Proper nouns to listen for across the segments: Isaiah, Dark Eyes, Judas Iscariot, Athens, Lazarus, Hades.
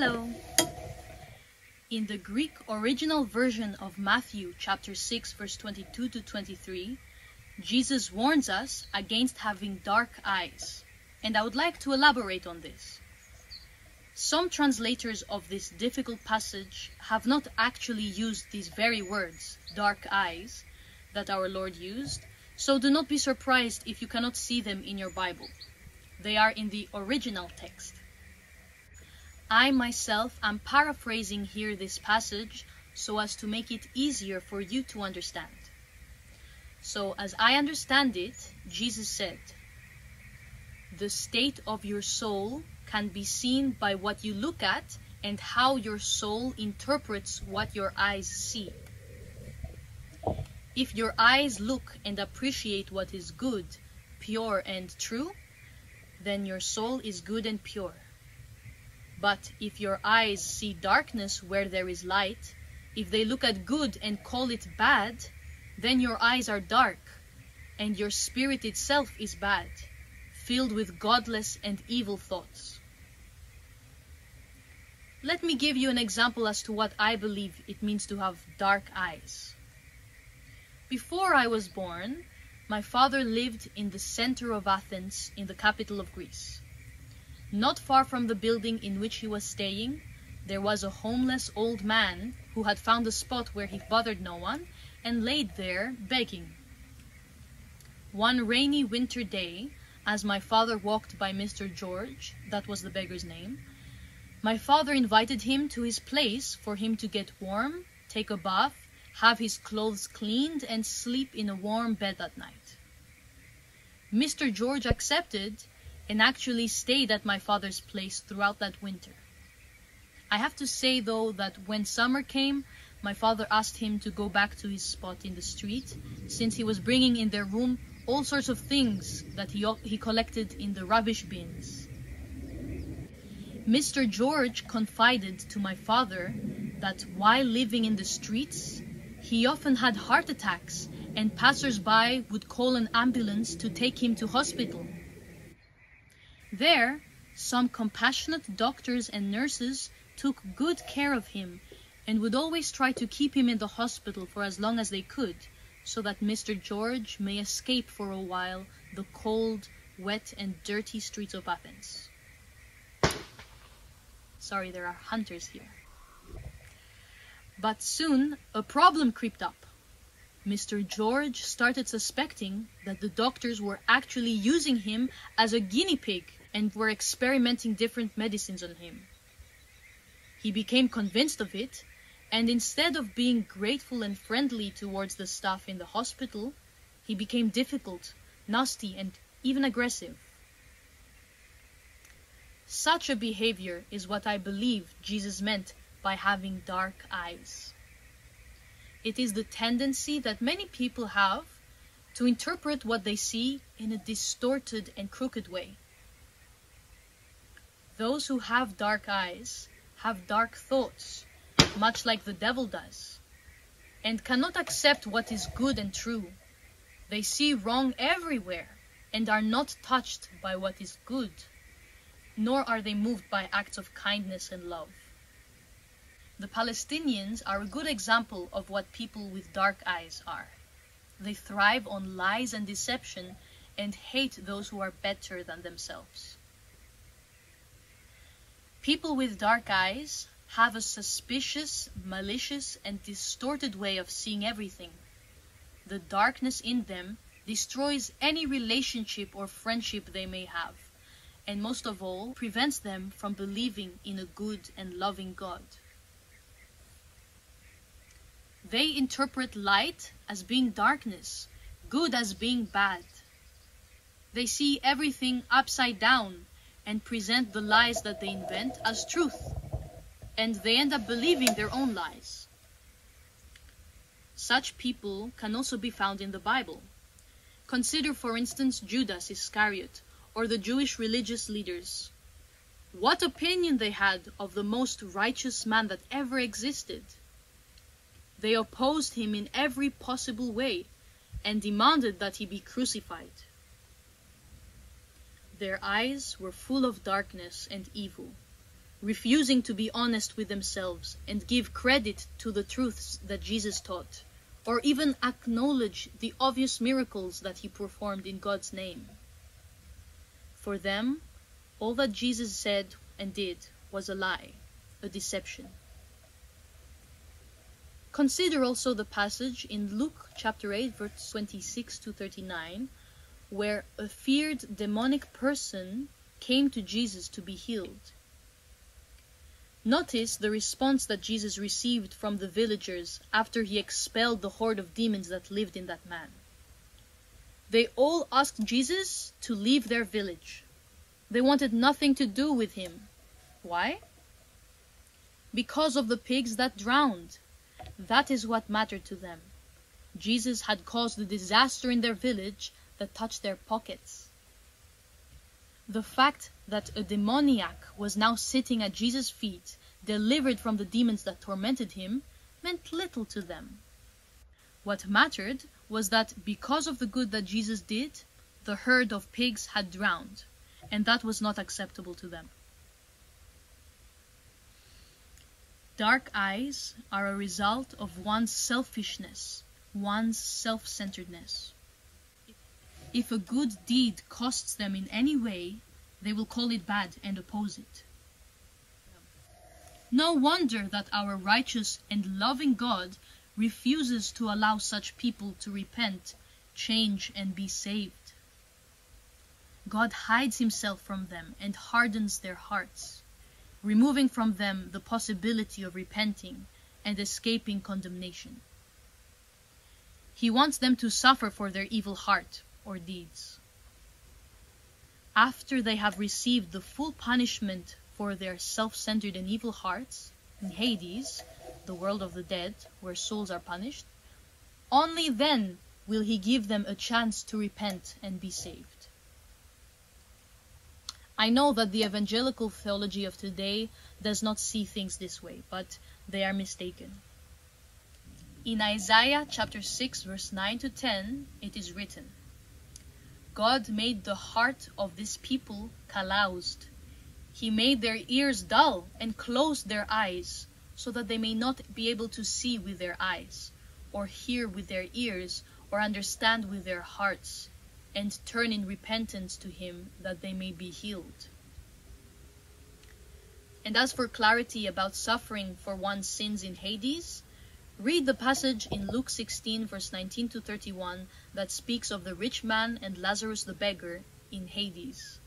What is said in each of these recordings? Hello. In the Greek original version of Matthew chapter 6 verse 22 to 23, Jesus warns us against having dark eyes, and I would like to elaborate on this. Some translators of this difficult passage have not actually used these very words, dark eyes, that our Lord used, so do not be surprised if you cannot see them in your Bible. They are in the original text. I myself am paraphrasing here this passage so as to make it easier for you to understand. So, as I understand it, Jesus said, "The state of your soul can be seen by what you look at and how your soul interprets what your eyes see. If your eyes look and appreciate what is good, pure and true, then your soul is good and pure. But if your eyes see darkness where there is light, if they look at good and call it bad, then your eyes are dark, and your spirit itself is bad, filled with godless and evil thoughts." Let me give you an example as to what I believe it means to have dark eyes. Before I was born, my father lived in the center of Athens, in the capital of Greece. Not far from the building in which he was staying, there was a homeless old man who had found a spot where he bothered no one and laid there begging. One rainy winter day, as my father walked by Mr. George, that was the beggar's name, my father invited him to his place for him to get warm, take a bath, have his clothes cleaned, and sleep in a warm bed that night. Mr. George accepted and actually stayed at my father's place throughout that winter. I have to say, though, that when summer came, my father asked him to go back to his spot in the street, since he was bringing in their room all sorts of things that he collected in the rubbish bins. Mr. George confided to my father that while living in the streets, he often had heart attacks, and passers-by would call an ambulance to take him to hospital. There, some compassionate doctors and nurses took good care of him and would always try to keep him in the hospital for as long as they could, so that Mr. George may escape for a while the cold, wet, and dirty streets of Athens. Sorry, there are hunters here. But soon, a problem crept up. Mr. George started suspecting that the doctors were actually using him as a guinea pig and were experimenting different medicines on him. He became convinced of it, and instead of being grateful and friendly towards the staff in the hospital, he became difficult, nasty, and even aggressive. Such a behavior is what I believe Jesus meant by having dark eyes. It is the tendency that many people have to interpret what they see in a distorted and crooked way. Those who have dark eyes have dark thoughts, much like the devil does, and cannot accept what is good and true. They see wrong everywhere and are not touched by what is good, nor are they moved by acts of kindness and love. The Palestinians are a good example of what people with dark eyes are. They thrive on lies and deception and hate those who are better than themselves. People with dark eyes have a suspicious, malicious, and distorted way of seeing everything. The darkness in them destroys any relationship or friendship they may have, and most of all, prevents them from believing in a good and loving God. They interpret light as being darkness, good as being bad. They see everything upside down and present the lies that they invent as truth, and they end up believing their own lies. Such people can also be found in the Bible. Consider, for instance, Judas Iscariot, or the Jewish religious leaders. What opinion they had of the most righteous man that ever existed! They opposed him in every possible way and demanded that he be crucified. Their eyes were full of darkness and evil, refusing to be honest with themselves and give credit to the truths that Jesus taught, or even acknowledge the obvious miracles that he performed in God's name. For them, all that Jesus said and did was a lie, a deception. Consider also the passage in Luke chapter 8, verse 26 to 39, where a feared demonic person came to Jesus to be healed. Notice the response that Jesus received from the villagers after he expelled the horde of demons that lived in that man. They all asked Jesus to leave their village. They wanted nothing to do with him. Why? Because of the pigs that drowned. That is what mattered to them. Jesus had caused a disaster in their village that touched their pockets. The fact that a demoniac was now sitting at Jesus' feet, delivered from the demons that tormented him, meant little to them. What mattered was that because of the good that Jesus did, the herd of pigs had drowned, and that was not acceptable to them. Dark eyes are a result of one's selfishness, one's self-centeredness. If a good deed costs them in any way, they will call it bad and oppose it. No wonder that our righteous and loving God refuses to allow such people to repent, change, and be saved. God hides himself from them and hardens their hearts, removing from them the possibility of repenting and escaping condemnation. He wants them to suffer for their evil heart, or deeds. After they have received the full punishment for their self-centered and evil hearts, in Hades, the world of the dead, where souls are punished, only then will he give them a chance to repent and be saved. I know that the evangelical theology of today does not see things this way, but they are mistaken. In Isaiah chapter 6, verse 9 to 10, it is written, God made the heart of this people calloused. He made their ears dull and closed their eyes, so that they may not be able to see with their eyes, or hear with their ears, or understand with their hearts, and turn in repentance to him that they may be healed. And as for clarity about suffering for one's sins in Hades, read the passage in Luke 16, verse 19 to 31, that speaks of the rich man and Lazarus the beggar in Hades.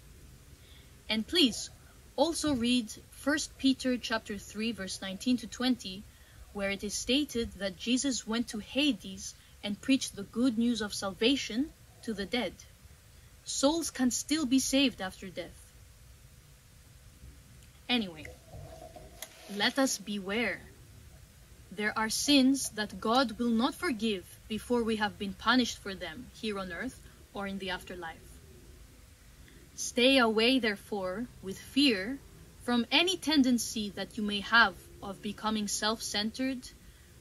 And please, also read 1 Peter chapter 3, verse 19 to 20, where it is stated that Jesus went to Hades and preached the good news of salvation to the dead. Souls can still be saved after death. Anyway, let us beware. There are sins that God will not forgive before we have been punished for them here on earth or in the afterlife. Stay away, therefore, with fear from any tendency that you may have of becoming self-centered,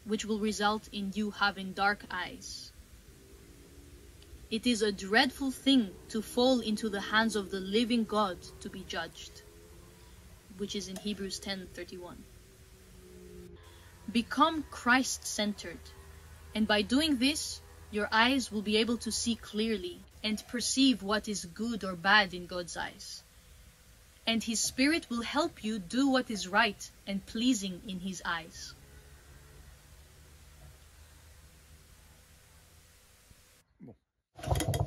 which will result in you having dark eyes. It is a dreadful thing to fall into the hands of the living God to be judged, which is in Hebrews 10:31. Become Christ-centered, and by doing this, your eyes will be able to see clearly and perceive what is good or bad in God's eyes. And His Spirit will help you do what is right and pleasing in His eyes. Bon.